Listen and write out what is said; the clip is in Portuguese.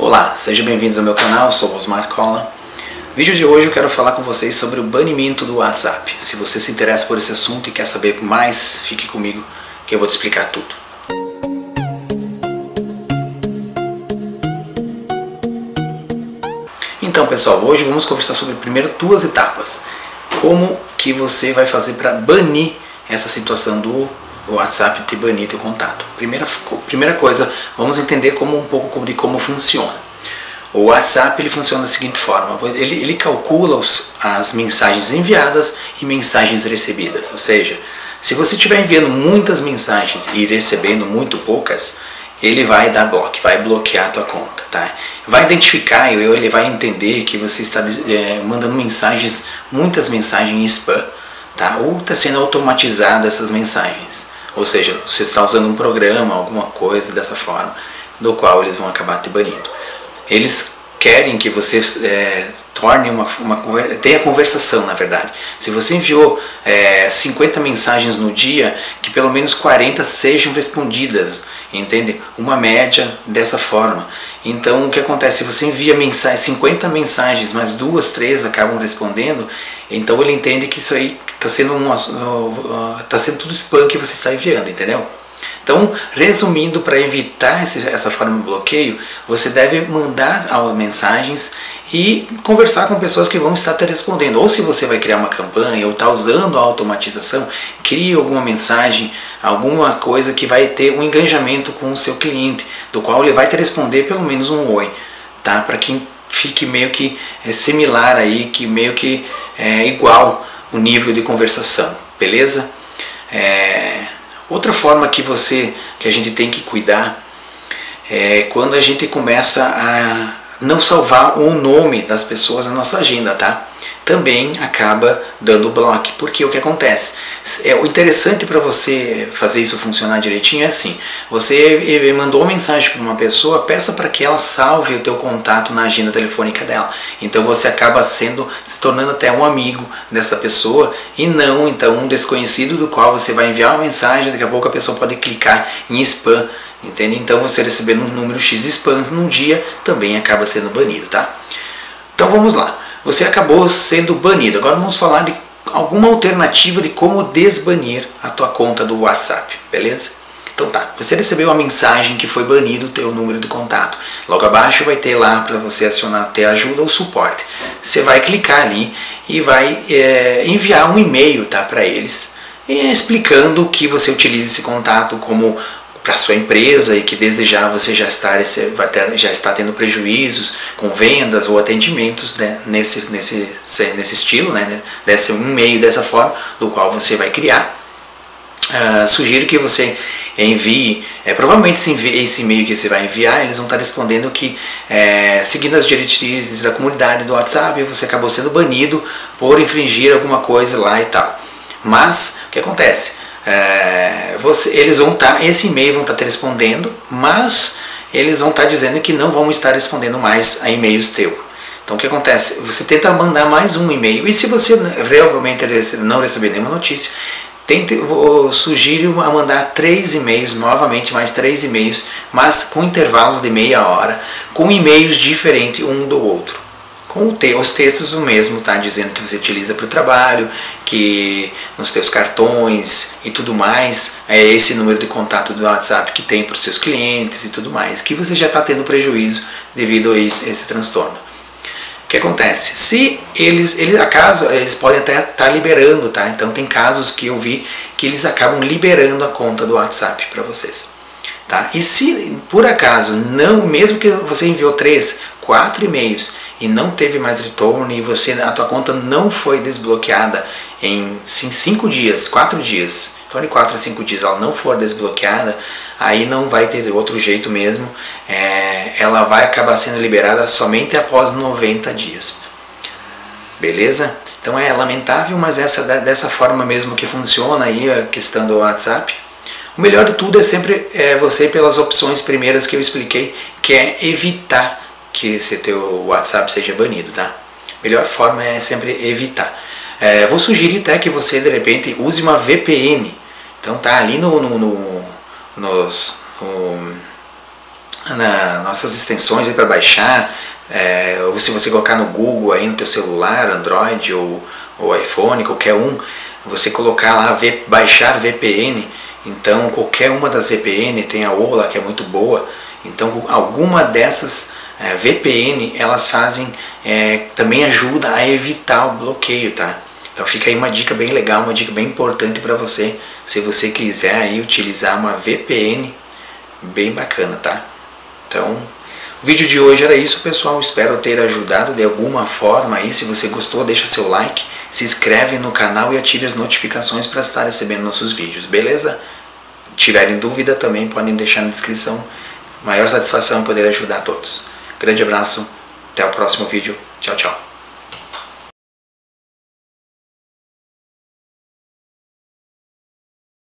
Olá, sejam bem-vindos ao meu canal, eu sou o Osmar Colla. No vídeo de hoje eu quero falar com vocês sobre o banimento do WhatsApp. Se você se interessa por esse assunto e quer saber mais, fique comigo que eu vou te explicar tudo. Então pessoal, hoje vamos conversar sobre primeiro duas etapas. Como que você vai fazer para banir essa situação do WhatsApp te banir teu contato. Primeira coisa, vamos entender um pouco de como funciona. O WhatsApp ele funciona da seguinte forma, ele calcula as mensagens enviadas e mensagens recebidas, ou seja, se você estiver enviando muitas mensagens e recebendo muito poucas, ele vai dar bloco, vai bloquear a tua conta, tá? Vai identificar, ele vai entender que você está mandando mensagens, muitas mensagens em spam, tá? Ou está sendo automatizada essas mensagens. Ou seja, você está usando um programa, alguma coisa dessa forma, do qual eles vão acabar te banindo. Eles querem que você torne tenha conversação, na verdade. Se você enviou 50 mensagens no dia, que pelo menos 40 sejam respondidas, entende? Uma média dessa forma. Então o que acontece, se você envia 50 mensagens, mas 2, 3 acabam respondendo, então ele entende que isso aí está sendo tudo spam que você está enviando, entendeu? Então, resumindo, para evitar essa forma de bloqueio, você deve mandar mensagens e conversar com pessoas que vão estar te respondendo. Ou se você vai criar uma campanha ou está usando a automatização, crie alguma mensagem, alguma coisa que vai ter um engajamento com o seu cliente, do qual ele vai te responder pelo menos um oi, tá? Para que fique meio que similar aí, que meio que igual o nível de conversação, beleza? Outra forma que a gente tem que cuidar é quando a gente começa a não salvar o nome das pessoas na nossa agenda, tá? Também acaba dando bloco, porque o que acontece? O interessante para você fazer isso funcionar direitinho é assim, você mandou uma mensagem para uma pessoa, peça para que ela salve o teu contato na agenda telefônica dela. Então você acaba se tornando até um amigo dessa pessoa e não então um desconhecido do qual você vai enviar uma mensagem, daqui a pouco a pessoa pode clicar em spam, entende? Então você recebendo um número X de spams num dia também acaba sendo banido, tá? Então vamos lá. Você acabou sendo banido. Agora vamos falar de alguma alternativa de como desbanir a tua conta do WhatsApp, beleza? Então tá, você recebeu uma mensagem que foi banido o teu número de contato. Logo abaixo vai ter lá para você acionar até ajuda ou suporte. Você vai clicar ali e vai enviar um e-mail, tá, para eles, explicando que você utiliza esse contato como para sua empresa e que desde já você já está tendo prejuízos com vendas ou atendimentos, né, nesse estilo, né, desse e-mail dessa forma do qual você vai criar. Sugiro que você envie, provavelmente esse e-mail que você vai enviar, eles vão estar respondendo que seguindo as diretrizes da comunidade do WhatsApp, você acabou sendo banido por infringir alguma coisa lá e tal. Mas o que acontece? Esse e-mail vão estar te respondendo, mas eles vão estar dizendo que não vão estar respondendo mais a e-mails teu. Então o que acontece? Você tenta mandar mais um e-mail e se você realmente não receber nenhuma notícia, eu sugiro a mandar 3 e-mails, novamente mais 3 e-mails, mas com intervalos de meia hora, com e-mails diferentes um do outro. Com os textos o mesmo, tá? Dizendo que você utiliza para o trabalho, que nos teus cartões e tudo mais, é esse número de contato do WhatsApp que tem para os seus clientes e tudo mais, que você já está tendo prejuízo devido a esse transtorno. O que acontece? Se eles podem até estar liberando, tá? Então tem casos que eu vi que eles acabam liberando a conta do WhatsApp para vocês, tá? E se por acaso não, mesmo que você enviou 3, 4 e-mails e não teve mais retorno e a tua conta não foi desbloqueada em 4 dias, então de 4 a 5 dias ela não for desbloqueada, aí não vai ter outro jeito mesmo, ela vai acabar sendo liberada somente após 90 dias, beleza? Então é lamentável, mas dessa forma mesmo que funciona aí a questão do WhatsApp. O melhor de tudo é sempre você ir pelas opções primeiras que eu expliquei, que é evitar que esse teu WhatsApp seja banido, tá? Melhor forma é sempre evitar. Vou sugerir até que você de repente use uma VPN. Então tá ali no nossas extensões para baixar, ou se você colocar no Google aí no teu celular, Android ou iPhone, qualquer um, você colocar lá, baixar VPN, então qualquer uma das VPN, tem a Ola que é muito boa, então alguma dessas VPN, elas fazem, também ajuda a evitar o bloqueio, tá? Então fica aí uma dica bem legal, uma dica bem importante para você, se você quiser aí utilizar uma VPN, bem bacana, tá? Então, o vídeo de hoje era isso, pessoal, espero ter ajudado de alguma forma aí, se você gostou, deixa seu like, se inscreve no canal e ative as notificações para estar recebendo nossos vídeos, beleza? Se tiverem dúvida também podem deixar na descrição, maior satisfação poder ajudar a todos. Grande abraço, até o próximo vídeo, tchau, tchau.